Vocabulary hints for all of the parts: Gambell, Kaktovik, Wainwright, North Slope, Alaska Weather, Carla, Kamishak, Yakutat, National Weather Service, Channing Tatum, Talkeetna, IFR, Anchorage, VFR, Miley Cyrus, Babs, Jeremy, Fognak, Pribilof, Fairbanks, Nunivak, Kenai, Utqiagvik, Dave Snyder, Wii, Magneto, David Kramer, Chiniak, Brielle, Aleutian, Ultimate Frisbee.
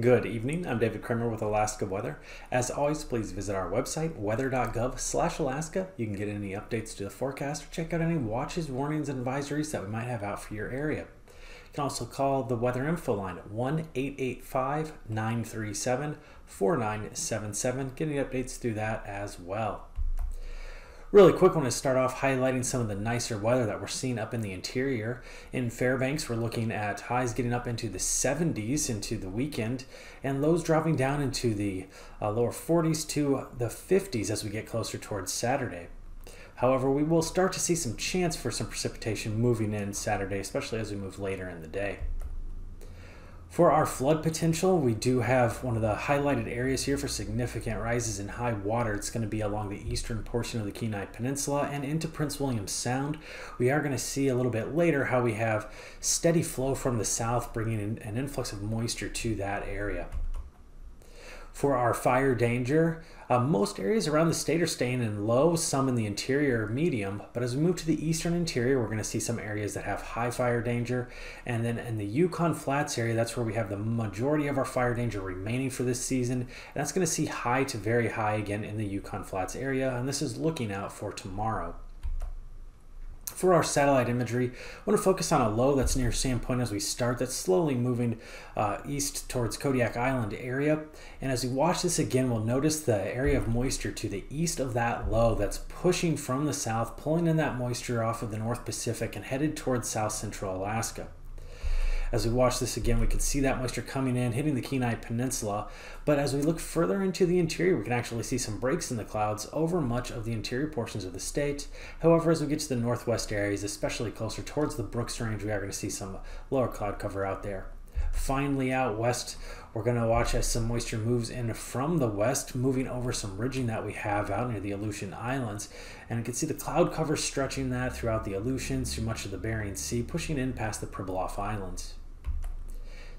Good evening, I'm David Kramer with Alaska Weather. As always, please visit our website, weather.gov/Alaska. You can get any updates to the forecast or check out any watches, warnings, and advisories that we might have out for your area. You can also call the Weather Info line at 1-885-937-4977. Get any updates through that as well. Really quick, I want to start off highlighting some of the nicer weather that we're seeing up in the interior. In Fairbanks, we're looking at highs getting up into the 70s into the weekend and lows dropping down into the lower 40s to the 50s as we get closer towards Saturday. However, we will start to see some chance for some precipitation moving in Saturday, especially as we move later in the day. For our flood potential, we do have one of the highlighted areas here for significant rises in high water. It's going to be along the eastern portion of the Kenai Peninsula and into Prince William Sound. We are going to see a little bit later how we have steady flow from the south, bringing in an influx of moisture to that area. For our fire danger, most areas around the state are staying in low, some in the interior medium, but as we move to the eastern interior, we're going to see some areas that have high fire danger. And then in the Yukon Flats area, that's where we have the majority of our fire danger remaining for this season. And that's going to see high to very high again in the Yukon Flats area, and this is looking out for tomorrow. For our satellite imagery, I want to focus on a low that's near Sandpoint as we start. That's slowly moving east towards Kodiak Island area. And as we watch this again, we'll notice the area of moisture to the east of that low that's pushing from the south, pulling in that moisture off of the North Pacific and headed towards South Central Alaska. As we watch this again, we can see that moisture coming in, hitting the Kenai Peninsula. But as we look further into the interior, we can actually see some breaks in the clouds over much of the interior portions of the state. However, as we get to the northwest areas, especially closer towards the Brooks Range, we are going to see some lower cloud cover out there. Finally, out west, we're going to watch as some moisture moves in from the west, moving over some ridging that we have out near the Aleutian Islands. And you can see the cloud cover stretching that throughout the Aleutians, through much of the Bering Sea, pushing in past the Pribilof Islands.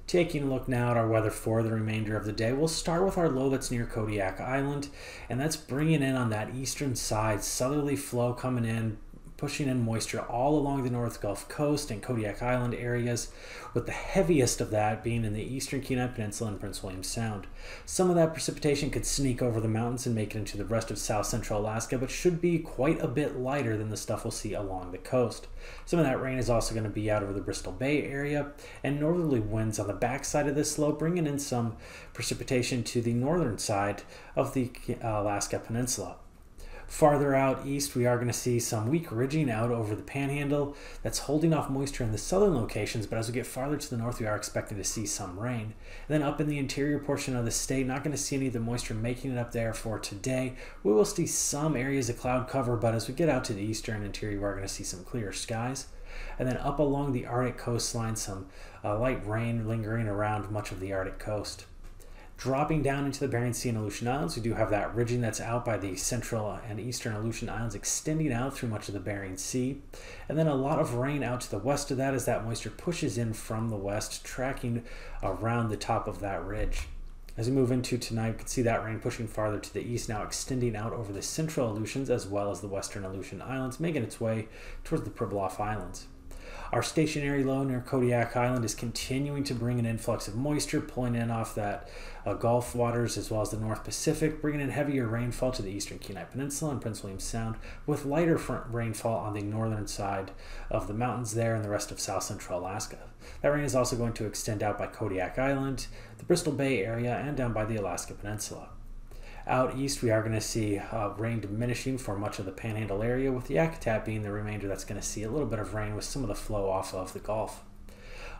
Taking a look now at our weather for the remainder of the day, we'll start with our low that's near Kodiak Island, and that's bringing in on that eastern side, southerly flow coming in, pushing in moisture all along the North Gulf Coast and Kodiak Island areas, with the heaviest of that being in the eastern Kenai Peninsula and Prince William Sound. Some of that precipitation could sneak over the mountains and make it into the rest of South Central Alaska, but should be quite a bit lighter than the stuff we'll see along the coast. Some of that rain is also going to be out over the Bristol Bay area, and northerly winds on the backside of this low, bringing in some precipitation to the northern side of the Alaska Peninsula. Farther out east, we are going to see some weak ridging out over the Panhandle that's holding off moisture in the southern locations, but as we get farther to the north, we are expected to see some rain. And then up in the interior portion of the state, not going to see any of the moisture making it up there for today. We will see some areas of cloud cover, but as we get out to the eastern interior, we are going to see some clearer skies. And then up along the Arctic coastline, some light rain lingering around much of the Arctic coast. Dropping down into the Bering Sea and Aleutian Islands, we do have that ridging that's out by the central and eastern Aleutian Islands extending out through much of the Bering Sea. And then a lot of rain out to the west of that as that moisture pushes in from the west, tracking around the top of that ridge. As we move into tonight, we can see that rain pushing farther to the east, now extending out over the central Aleutians as well as the western Aleutian Islands, making its way towards the Pribilof Islands. Our stationary low near Kodiak Island is continuing to bring an influx of moisture, pulling in off that Gulf waters as well as the North Pacific, bringing in heavier rainfall to the eastern Kenai Peninsula and Prince William Sound, with lighter rainfall on the northern side of the mountains there and the rest of South Central Alaska. That rain is also going to extend out by Kodiak Island, the Bristol Bay area, and down by the Alaska Peninsula. Out east, we are going to see rain diminishing for much of the Panhandle area, with Yakutat being the remainder that's going to see a little bit of rain with some of the flow off of the Gulf.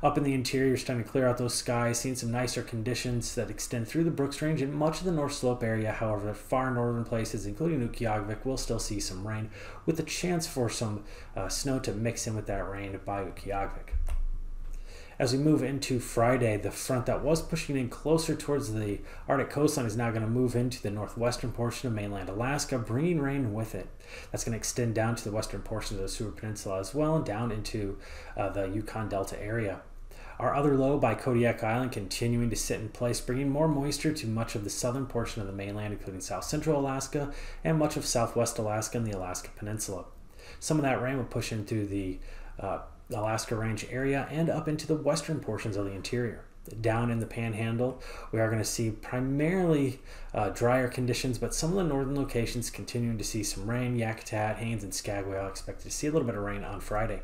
Up in the interior, starting to clear out those skies, seeing some nicer conditions that extend through the Brooks Range and much of the North Slope area. However, far northern places, including Utqiagvik, will still see some rain, with a chance for some snow to mix in with that rain by Utqiagvik. As we move into Friday, the front that was pushing in closer towards the Arctic coastline is now going to move into the northwestern portion of mainland Alaska, bringing rain with it. That's going to extend down to the western portion of the Seward Peninsula as well, and down into the Yukon Delta area. Our other low by Kodiak Island continuing to sit in place, bringing more moisture to much of the southern portion of the mainland, including south central Alaska and much of southwest Alaska and the Alaska Peninsula. Some of that rain will push in through the Alaska Range area and up into the western portions of the interior. Down in the Panhandle, we are going to see primarily drier conditions, but some of the northern locations continuing to see some rain. Yakutat, Haines, and Skagway all expected to see a little bit of rain on Friday.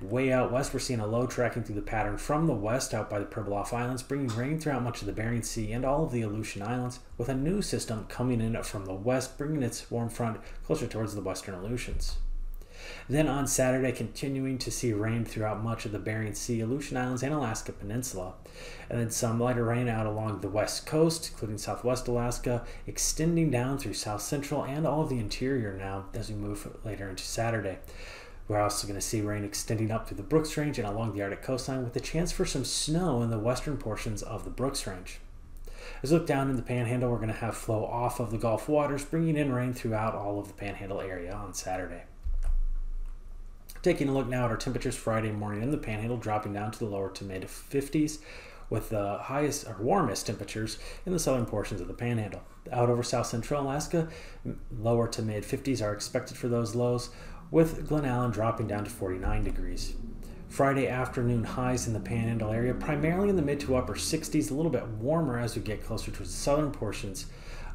Way out west, we're seeing a low tracking through the pattern from the west out by the Pribilof Islands, bringing rain throughout much of the Bering Sea and all of the Aleutian Islands, with a new system coming in from the west, bringing its warm front closer towards the western Aleutians. Then on Saturday, continuing to see rain throughout much of the Bering Sea, Aleutian Islands, and Alaska Peninsula. And then some lighter rain out along the west coast, including southwest Alaska, extending down through south central and all of the interior now as we move later into Saturday. We're also going to see rain extending up through the Brooks Range and along the Arctic coastline, with a chance for some snow in the western portions of the Brooks Range. As we look down in the Panhandle, we're going to have flow off of the Gulf waters, bringing in rain throughout all of the Panhandle area on Saturday. Taking a look now at our temperatures Friday morning in the Panhandle, dropping down to the lower to mid 50s, with the highest or warmest temperatures in the southern portions of the Panhandle. Out over south central Alaska, lower to mid 50s are expected for those lows, with Glen Allen dropping down to 49 degrees. Friday afternoon highs in the Panhandle area, primarily in the mid to upper 60s, a little bit warmer as we get closer to the southern portions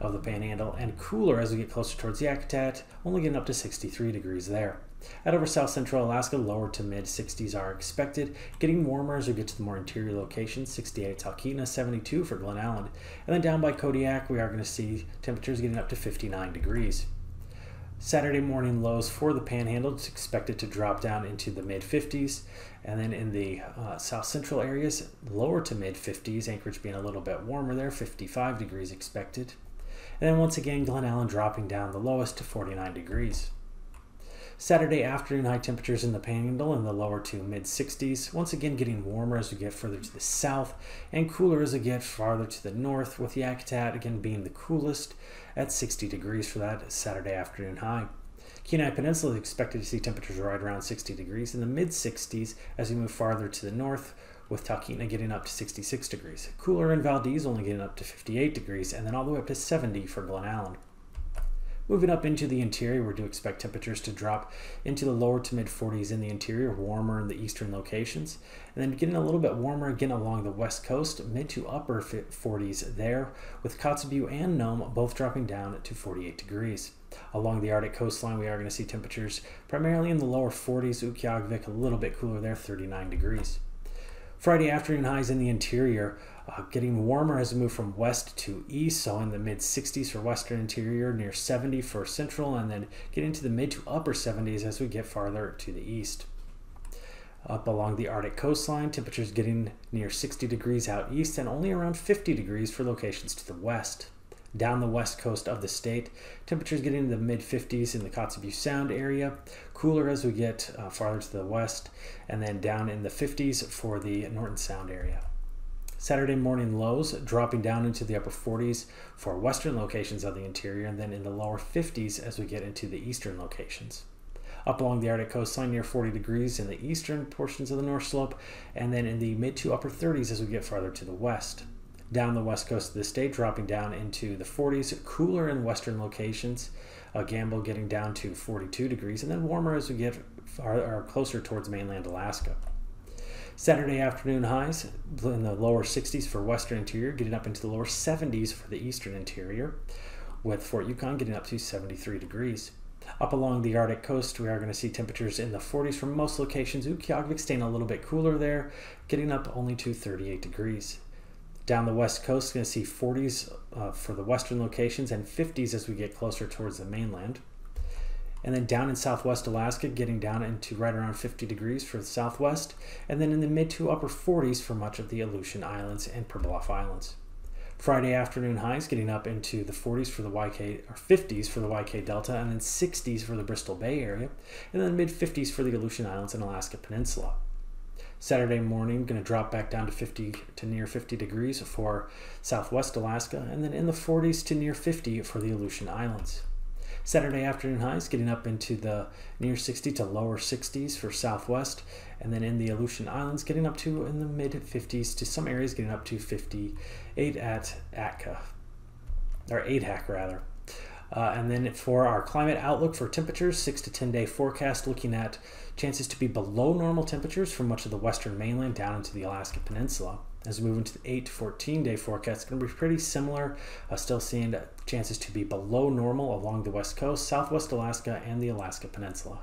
of the Panhandle, and cooler as we get closer towards Yakutat, only getting up to 63 degrees there. Out over south central Alaska, lower to mid 60s are expected, getting warmer as we get to the more interior locations, 68 Talkeetna, 72 for Glen Allen. And then down by Kodiak, we are going to see temperatures getting up to 59 degrees. Saturday morning lows for the Panhandle, it's expected to drop down into the mid-50s, and then in the south central areas, lower to mid-50s, Anchorage being a little bit warmer there, 55 degrees expected. And then once again, Glen Allen dropping down the lowest to 49 degrees. Saturday afternoon high temperatures in the Panhandle in the lower to mid-60s, once again getting warmer as we get further to the south, and cooler as we get farther to the north, with Yakutat again being the coolest at 60 degrees for that Saturday afternoon high. Kenai Peninsula is expected to see temperatures right around 60 degrees in the mid-60s as we move farther to the north, with Talkeetna getting up to 66 degrees. Cooler in Valdez only getting up to 58 degrees, and then all the way up to 70 for Glen Allen. Moving up into the interior, we do expect temperatures to drop into the lower to mid-40s in the interior, warmer in the eastern locations, and then getting a little bit warmer again along the west coast, mid to upper 40s there, with Kotzebue and Nome both dropping down to 48 degrees. Along the Arctic coastline, we are going to see temperatures primarily in the lower 40s, Utqiagvik a little bit cooler there, 39 degrees. Friday afternoon highs in the interior, getting warmer as we move from west to east, so in the mid-60s for western interior, near 70 for central, and then get into the mid to upper 70s as we get farther to the east. Up along the Arctic coastline, temperatures getting near 60 degrees out east and only around 50 degrees for locations to the west. Down the west coast of the state, temperatures getting into the mid-50s in the Kotzebue Sound area, cooler as we get farther to the west, and then down in the 50s for the Norton Sound area. Saturday morning lows dropping down into the upper 40s for western locations of the interior, and then in the lower 50s as we get into the eastern locations. Up along the Arctic coastline, near 40 degrees in the eastern portions of the North Slope, and then in the mid to upper 30s as we get farther to the west. Down the west coast of the state, dropping down into the 40s, cooler in western locations, Gambell getting down to 42 degrees, and then warmer as we get closer towards mainland Alaska. Saturday afternoon highs in the lower 60s for western interior, getting up into the lower 70s for the eastern interior, with Fort Yukon getting up to 73 degrees. Up along the Arctic coast, we are going to see temperatures in the 40s for most locations, Utqiagvik staying a little bit cooler there, getting up only to 38 degrees. Down the west coast, going to see 40s for the western locations and 50s as we get closer towards the mainland. And then down in southwest Alaska, getting down into right around 50 degrees for the southwest, and then in the mid to upper 40s for much of the Aleutian Islands and Pribilof Islands. Friday afternoon highs getting up into the 40s for the YK, or 50s for the YK Delta, and then 60s for the Bristol Bay area, and then mid-50s for the Aleutian Islands and Alaska Peninsula. Saturday morning, going to drop back down to 50 to near 50 degrees for southwest Alaska, and then in the 40s to near 50 for the Aleutian Islands. Saturday afternoon highs getting up into the near 60 to lower 60s for southwest, and then in the Aleutian Islands getting up to in the mid 50s to some areas getting up to 58 at Atka, or ADHAC rather. And then for our climate outlook for temperatures, 6 to 10 day forecast looking at chances to be below normal temperatures for much of the western mainland down into the Alaska Peninsula. As we move into the 8 to 14 day forecast, it's going to be pretty similar, still seeing chances to be below normal along the west coast, southwest Alaska, and the Alaska Peninsula.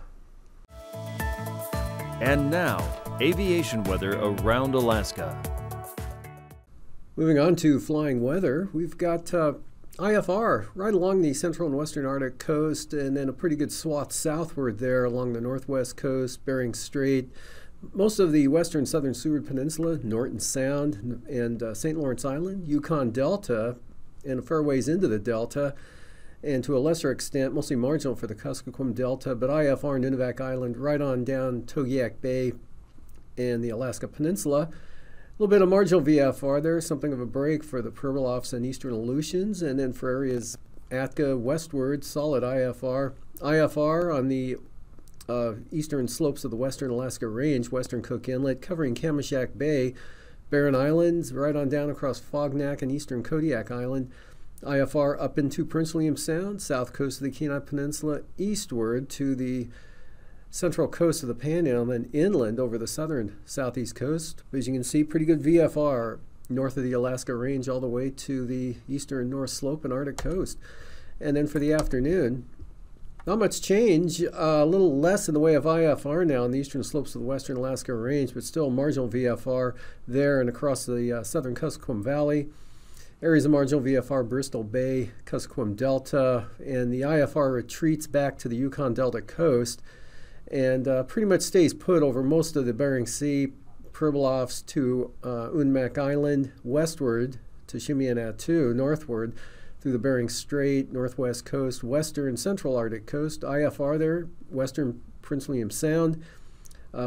And now, aviation weather around Alaska. Moving on to flying weather, we've got IFR right along the central and western Arctic coast, and then a pretty good swath southward there along the northwest coast, Bering Strait, most of the western southern Seward Peninsula, Norton Sound, and St. Lawrence Island, Yukon Delta, and a fair ways into the Delta, and to a lesser extent, mostly marginal for the Kuskokwim Delta, but IFR and Nunivak Island right on down Togiak Bay and the Alaska Peninsula. A little bit of marginal VFR there, something of a break for the Pribilofs and eastern Aleutians, and then for areas Atka westward, solid IFR. IFR on the eastern slopes of the western Alaska Range, western Cook Inlet, covering Kamishak Bay, Barren Islands, right on down across Fognak and eastern Kodiak Island. IFR up into Prince William Sound, south coast of the Kenai Peninsula, eastward to the central coast of the Panhandle and inland over the southern southeast coast. As you can see, pretty good VFR north of the Alaska Range all the way to the eastern north slope and Arctic coast. And then for the afternoon, not much change, a little less in the way of IFR now on the eastern slopes of the western Alaska Range, but still marginal VFR there and across the southern Kuskokwim Valley. Areas of marginal VFR, Bristol Bay, Kuskokwim Delta, and the IFR retreats back to the Yukon Delta coast, and pretty much stays put over most of the Bering Sea, Pribilofs to Unmak Island, westward to Shimianatu, northward through the Bering Strait, northwest coast, western central Arctic coast, IFR there, western Prince William Sound,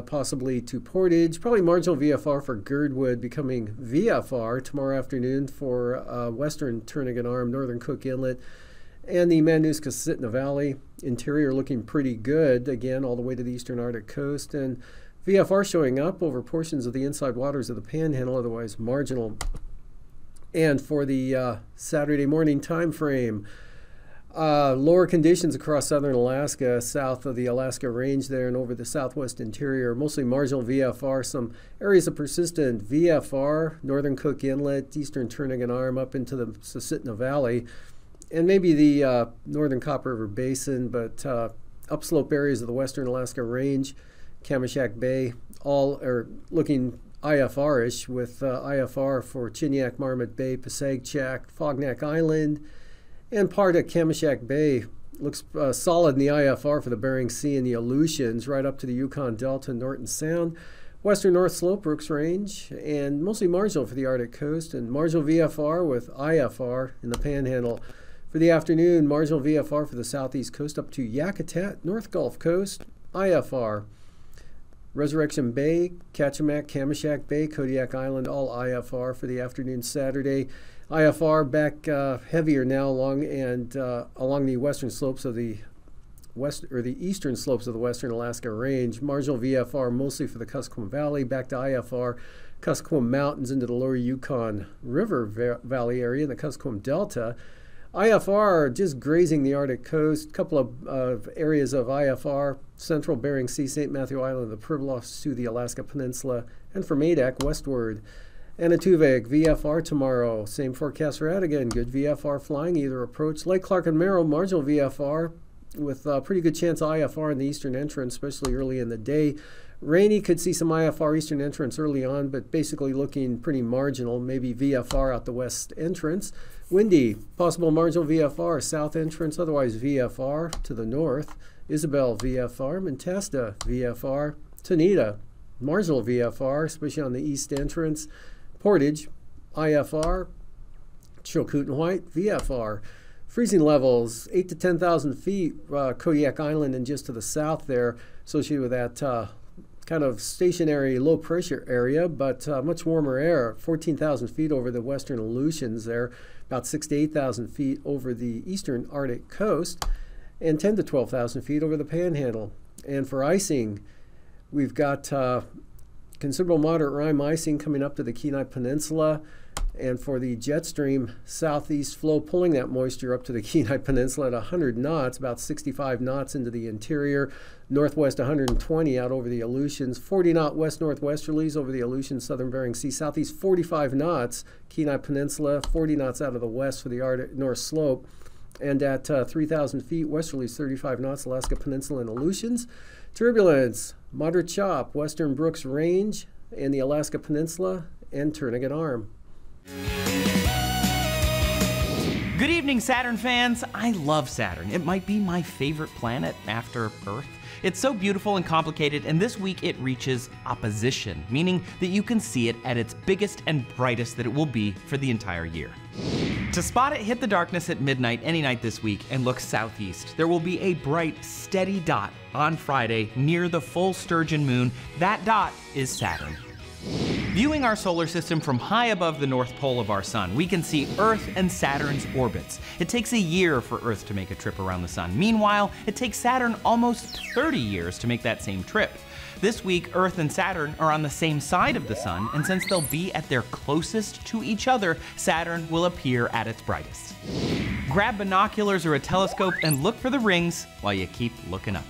possibly to Portage, probably marginal VFR for Girdwood, becoming VFR tomorrow afternoon for western Turnagain Arm, northern Cook Inlet, and the Manus-Susitna Valley. Interior looking pretty good, again, all the way to the eastern Arctic coast, and VFR showing up over portions of the inside waters of the Panhandle, otherwise marginal. And for the Saturday morning time frame, lower conditions across southern Alaska, south of the Alaska Range there and over the southwest interior, mostly marginal VFR, some areas of persistent VFR, northern Cook Inlet, eastern Turnagain Arm, up into the Susitna Valley, and maybe the northern Copper River Basin, but upslope areas of the western Alaska Range, Kamishak Bay, all are looking IFR-ish, with IFR for Chiniak, Marmot Bay, Pasegchak, Fognak Island, and part of Kamishak Bay. Looks solid in the IFR for the Bering Sea and the Aleutians, right up to the Yukon Delta, Norton Sound, western north slope, Brooks Range, and mostly marginal for the Arctic coast, and marginal VFR with IFR in the Panhandle. For the afternoon, marginal VFR for the southeast coast up to Yakutat, north Gulf coast, IFR. Resurrection Bay, Kachemak, Kamishak Bay, Kodiak Island, all IFR for the afternoon Saturday. IFR back heavier now along the western slopes of the eastern slopes of the western Alaska Range. Marginal VFR mostly for the Kuskokwim Valley, back to IFR. Kuskokwim Mountains into the lower Yukon River Valley area in the Kuskokwim Delta. IFR just grazing the Arctic coast, a couple of areas of IFR, central Bering Sea, St. Matthew Island, the Pribilofs to the Alaska Peninsula, and from Adak westward. Anatuvik, VFR tomorrow, same forecast for Adigan, good VFR flying either approach. Lake Clark and Merrill, marginal VFR with a pretty good chance of IFR in the eastern entrance, especially early in the day. Rainy could see some IFR eastern entrance early on, but basically looking pretty marginal, maybe VFR out the west entrance. Windy, possible marginal VFR, south entrance, otherwise VFR to the north. Isabel, VFR. Mintesta, VFR. Tanita, marginal VFR, especially on the east entrance. Portage, IFR. Chilkoot and White, VFR. Freezing levels, 8 to 10,000 feet, Kodiak Island and just to the south there, associated with that kind of stationary low pressure area, but much warmer air, 14,000 feet over the western Aleutians there, about 6,000 to 8,000 feet over the eastern Arctic coast, and 10,000 to 12,000 feet over the Panhandle. And for icing, we've got considerable moderate rime icing coming up to the Kenai Peninsula, and for the jet stream southeast flow pulling that moisture up to the Kenai Peninsula at 100 knots, about 65 knots into the interior, northwest 120 out over the Aleutians, 40 knot west northwesterlies over the Aleutian southern Bering Sea, southeast 45 knots Kenai Peninsula, 40 knots out of the west for the Arctic North Slope, and at 3,000 feet westerlies 35 knots Alaska Peninsula and Aleutians. Turbulence, moderate chop, western Brooks Range and the Alaska Peninsula and Turnagain Arm. Good evening, Saturn fans. I love Saturn. It might be my favorite planet after Earth. It's so beautiful and complicated, and this week it reaches opposition, meaning that you can see it at its biggest and brightest that it will be for the entire year. To spot it, hit the darkness at midnight any night this week and look southeast. There will be a bright, steady dot on Friday near the full Sturgeon moon. That dot is Saturn. Viewing our solar system from high above the north pole of our sun, we can see Earth and Saturn's orbits. It takes a year for Earth to make a trip around the sun. Meanwhile, it takes Saturn almost 30 years to make that same trip. This week, Earth and Saturn are on the same side of the sun, and since they'll be at their closest to each other, Saturn will appear at its brightest. Grab binoculars or a telescope and look for the rings while you keep looking up.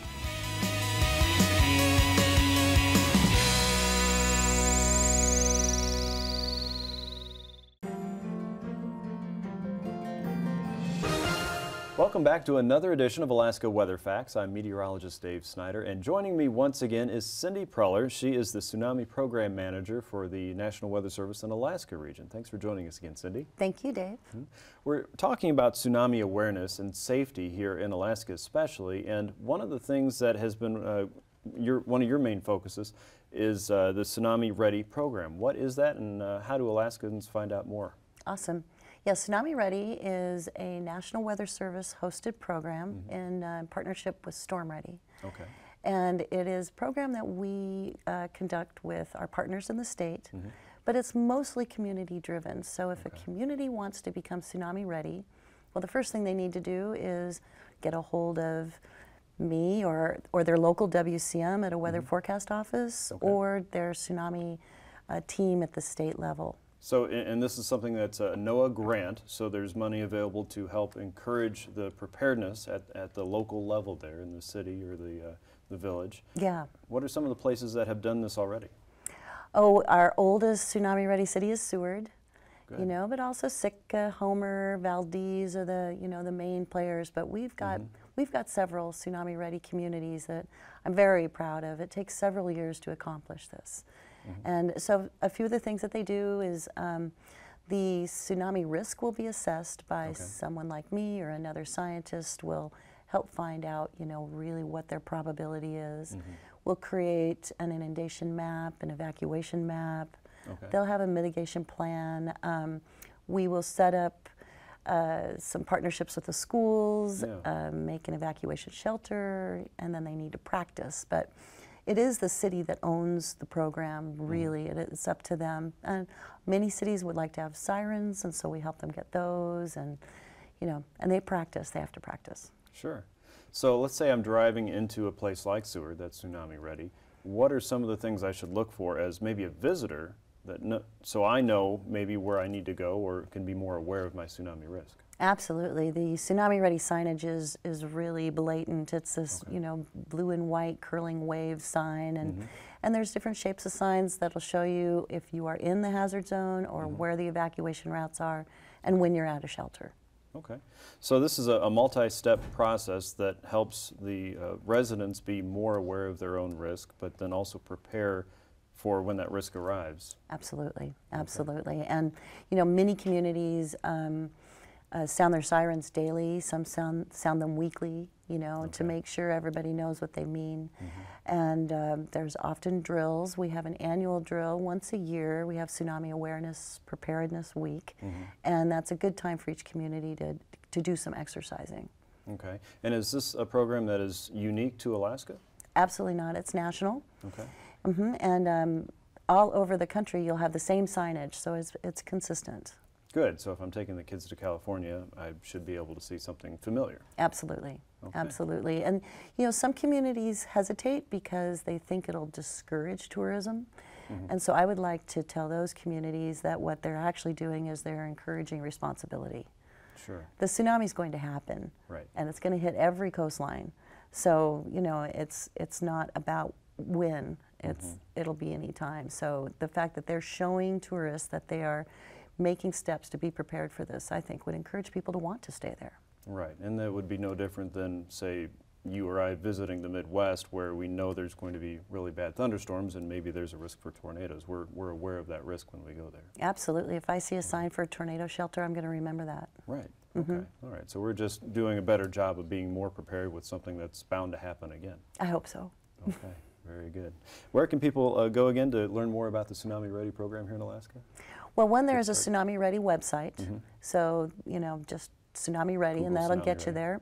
Welcome back to another edition of Alaska Weather Facts. I'm meteorologist Dave Snyder, and joining me once again is Cindy Praller. She is the Tsunami Program Manager for the National Weather Service in Alaska region. Thanks for joining us again, Cindy. Thank you, Dave. We're talking about tsunami awareness and safety here in Alaska especially, and one of the things that has been one of your main focuses is the Tsunami Ready program. What is that, and how do Alaskans find out more? Awesome. Yeah, Tsunami Ready is a National Weather Service hosted program in partnership with Storm Ready. Okay. And it is a program that we conduct with our partners in the state, but it's mostly community driven. So if a community wants to become Tsunami Ready, well, the first thing they need to do is get a hold of me or their local WCM at a weather forecast office or their tsunami team at the state level. So, and this is something that's a NOAA grant, so there's money available to help encourage the preparedness at the local level there in the city or the village. Yeah. What are some of the places that have done this already? Oh, our oldest Tsunami Ready city is Seward, you know, but also Sitka, Homer, Valdez are the, you know, the main players, but we've got several Tsunami Ready communities that I'm very proud of. It takes several years to accomplish this. And so a few of the things that they do is the tsunami risk will be assessed by someone like me or another scientist. Will help find out, you know, really what their probability is. We'll create an inundation map, an evacuation map. They'll have a mitigation plan. We will set up some partnerships with the schools, make an evacuation shelter, and then they need to practice. But it is the city that owns the program, really. It's up to them. And many cities would like to have sirens, and so we help them get those. And, you know, and they practice. They have to practice. Sure. So let's say I'm driving into a place like Seward that's tsunami ready. What are some of the things I should look for as maybe a visitor, that so I know maybe where I need to go or can be more aware of my tsunami risk? Absolutely. The Tsunami Ready signage is really blatant. It's this, you know, blue and white curling wave sign, and there's different shapes of signs that'll show you if you are in the hazard zone or where the evacuation routes are and when you're at a shelter. Okay. So this is a multi-step process that helps the residents be more aware of their own risk, but then also prepare for when that risk arrives. Absolutely. Absolutely. And, you know, many communities sound their sirens daily, some sound them weekly, you know, to make sure everybody knows what they mean. And there's often drills. We have an annual drill once a year. We have Tsunami Awareness Preparedness Week, and that's a good time for each community to do some exercising. Okay. And is this a program that is unique to Alaska? Absolutely not. It's national. Okay. And all over the country, you'll have the same signage, so it's consistent. Good. So if I'm taking the kids to California, I should be able to see something familiar. Absolutely. Okay. Absolutely. And, you know, some communities hesitate because they think it'll discourage tourism. Mm-hmm. And so I would like to tell those communities that what they're actually doing is they're encouraging responsibility. Sure. The tsunami's going to happen. Right. And it's going to hit every coastline. So, you know, it's not about when. It's, it'll be any time. So the fact that they're showing tourists that they are making steps to be prepared for this, I think, would encourage people to want to stay there. Right, and that would be no different than, say, you or I visiting the Midwest, where we know there's going to be really bad thunderstorms and maybe there's a risk for tornadoes. We're aware of that risk when we go there. Absolutely. If I see a sign for a tornado shelter, I'm going to remember that. Right. Okay. All right. So we're just doing a better job of being more prepared with something that's bound to happen again. I hope so. Okay. Very good. Where can people go again to learn more about the Tsunami Ready program here in Alaska? Well, one, there is a Tsunami Ready website, so, you know, just Tsunami Ready, Google, and that'll get you there.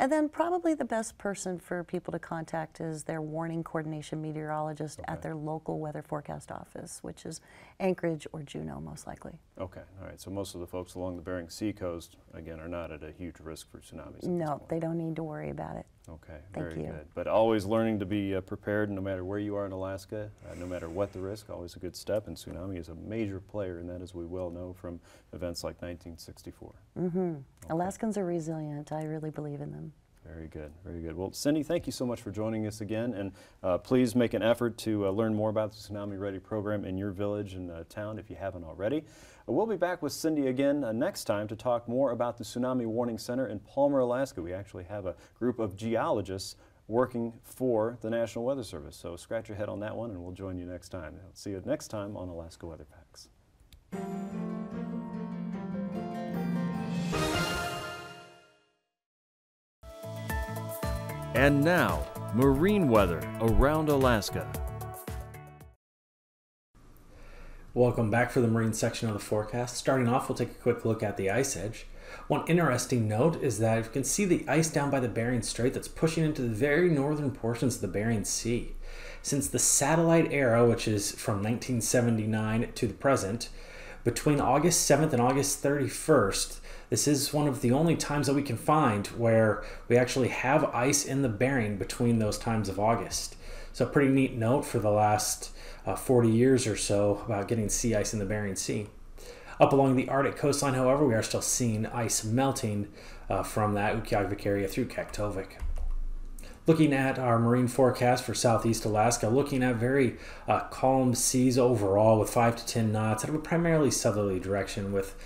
And then probably the best person for people to contact is their warning coordination meteorologist at their local weather forecast office, which is Anchorage or Juneau, most likely. Okay, all right, so most of the folks along the Bering Sea coast, again, are not at a huge risk for tsunamis. No, they don't need to worry about it. Okay, very good. But always learning to be prepared, no matter where you are in Alaska, no matter what the risk, always a good step. And tsunami is a major player in that, as we well know from events like 1964. Okay. Alaskans are resilient. I really believe in them. Very good, very good. Well, Cindy, thank you so much for joining us again. And please make an effort to learn more about the Tsunami Ready program in your village and town if you haven't already. We'll be back with Cindy again next time to talk more about the Tsunami Warning Center in Palmer, Alaska. We actually have a group of geologists working for the National Weather Service. So scratch your head on that one, and we'll join you next time. I'll see you next time on Alaska Weather Facts. And now, marine weather around Alaska. Welcome back for the marine section of the forecast. Starting off, we'll take a quick look at the ice edge. One interesting note is that you can see the ice down by the Bering Strait that's pushing into the very northern portions of the Bering Sea. Since the satellite era, which is from 1979 to the present, between August 7th and August 31st, this is one of the only times that we can find where we actually have ice in the Bering between those times of August. So a pretty neat note for the last 40 years or so about getting sea ice in the Bering Sea. Up along the Arctic coastline, however, we are still seeing ice melting from that Utqiagvik area through Kaktovik. Looking at our marine forecast for southeast Alaska, looking at very calm seas overall with 5 to 10 knots out of a primarily southerly direction, with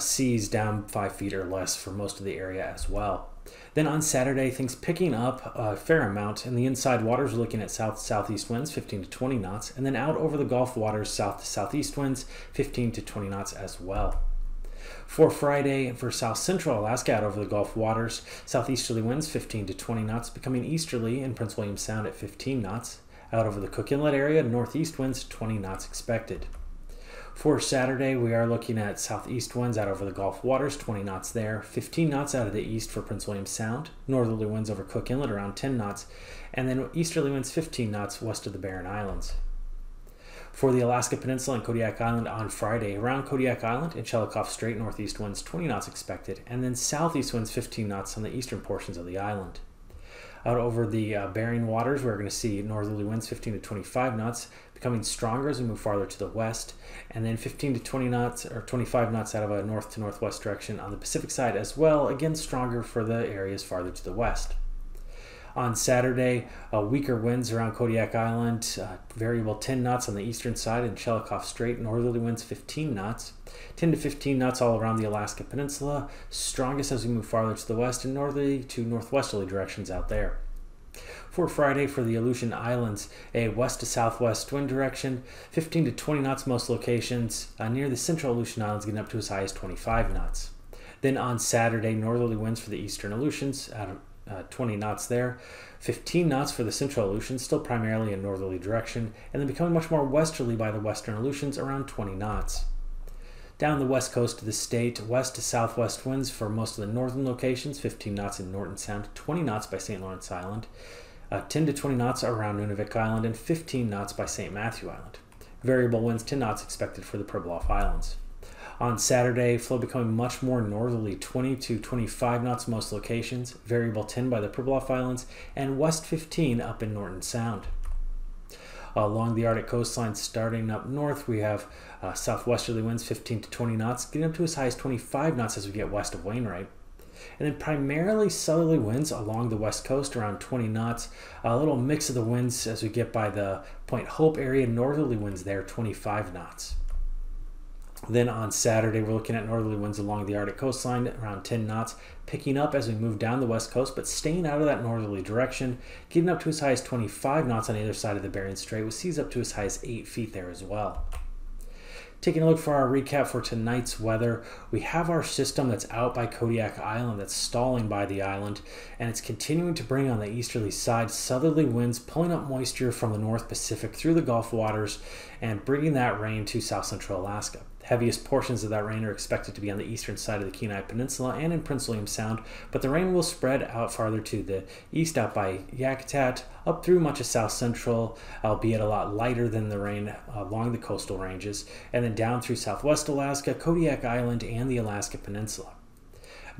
seas down 5 feet or less for most of the area as well. Then on Saturday, things picking up a fair amount. In the inside waters, we're looking at south-southeast winds, 15 to 20 knots, and then out over the Gulf waters, south to southeast winds, 15 to 20 knots as well. For Friday, for south central Alaska, out over the Gulf waters, southeasterly winds 15 to 20 knots, becoming easterly in Prince William Sound at 15 knots. Out over the Cook Inlet area, northeast winds 20 knots expected. For Saturday, we are looking at southeast winds out over the Gulf waters, 20 knots there, 15 knots out of the east for Prince William Sound, northerly winds over Cook Inlet around 10 knots, and then easterly winds 15 knots west of the Barren Islands. For the Alaska Peninsula and Kodiak Island on Friday, around Kodiak Island and Shelikof Strait, northeast winds 20 knots expected, and then southeast winds 15 knots on the eastern portions of the island. Out over the Bering waters, we're going to see northerly winds 15 to 25 knots, becoming stronger as we move farther to the west, and then 15 to 20 knots or 25 knots out of a north to northwest direction on the Pacific side as well, again stronger for the areas farther to the west. On Saturday, weaker winds around Kodiak Island, variable 10 knots on the eastern side in Shelikof Strait, northerly winds 15 knots, 10 to 15 knots all around the Alaska Peninsula, strongest as we move farther to the west and northerly to northwesterly directions out there. For Friday, for the Aleutian Islands, a west to southwest wind direction, 15 to 20 knots most locations, near the central Aleutian Islands getting up to as high as 25 knots. Then on Saturday, northerly winds for the eastern Aleutians out of 20 knots there, 15 knots for the central Aleutians, still primarily in northerly direction, and then becoming much more westerly by the western Aleutians, around 20 knots. Down the west coast of the state, west to southwest winds for most of the northern locations, 15 knots in Norton Sound, 20 knots by St. Lawrence Island. 10 to 20 knots around Nunavik Island, and 15 knots by St. Matthew Island. Variable winds 10 knots expected for the Pribilof Islands. On Saturday, flow becoming much more northerly, 20 to 25 knots most locations, variable 10 by the Pribilof Islands, and west 15 up in Norton Sound. Along the Arctic coastline, starting up north, we have southwesterly winds 15 to 20 knots, getting up to as high as 25 knots as we get west of Wainwright. And then primarily southerly winds along the west coast, around 20 knots. A little mix of the winds as we get by the Point Hope area, northerly winds there, 25 knots. Then on Saturday, we're looking at northerly winds along the Arctic coastline, around 10 knots, picking up as we move down the west coast, but staying out of that northerly direction, getting up to as high as 25 knots on either side of the Bering Strait, with seas up to as high as 8 feet there as well. Taking a look for our recap for tonight's weather, we have our system that's out by Kodiak Island, that's stalling by the island, and it's continuing to bring on the easterly side southerly winds, pulling up moisture from the North Pacific through the Gulf waters and bringing that rain to south central Alaska. Heaviest portions of that rain are expected to be on the eastern side of the Kenai Peninsula and in Prince William Sound, but the rain will spread out farther to the east, out by Yakutat, up through much of south central, albeit a lot lighter than the rain along the coastal ranges, and then down through southwest Alaska, Kodiak Island, and the Alaska Peninsula.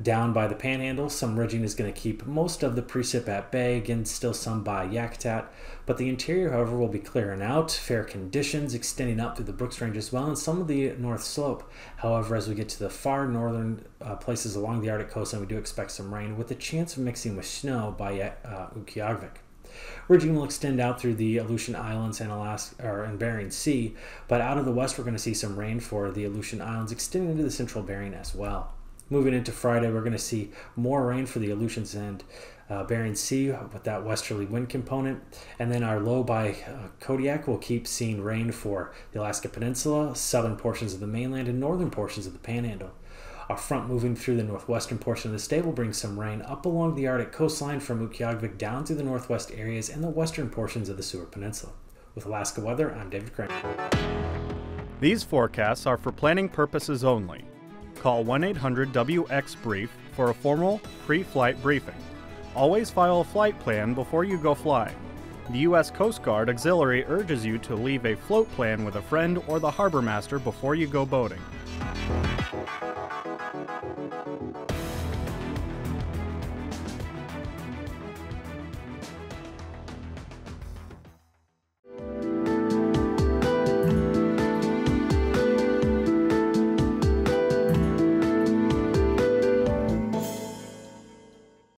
Down by the Panhandle, some ridging is going to keep most of the precip at bay, again still some by Yakutat, but the interior, however, will be clearing out, fair conditions extending up through the Brooks Range as well, and some of the north slope. However, as we get to the far northern places along the Arctic coastline, we do expect some rain with a chance of mixing with snow by Utqiagvik. Ridging will extend out through the Aleutian Islands and Bering Sea, but out of the west we're going to see some rain for the Aleutian Islands extending into the central Bering as well. Moving into Friday, we're going to see more rain for the Aleutians and Bering Sea with that westerly wind component. And then our low by Kodiak will keep seeing rain for the Alaska Peninsula, southern portions of the mainland, and northern portions of the Panhandle. Our front moving through the northwestern portion of the state will bring some rain up along the Arctic coastline from Utqiagvik down through the northwest areas and the western portions of the Seward Peninsula. With Alaska Weather, I'm David Kramer. These forecasts are for planning purposes only. Call 1-800-WX-BRIEF for a formal pre-flight briefing. Always file a flight plan before you go flying. The U.S. Coast Guard Auxiliary urges you to leave a float plan with a friend or the harbor master before you go boating.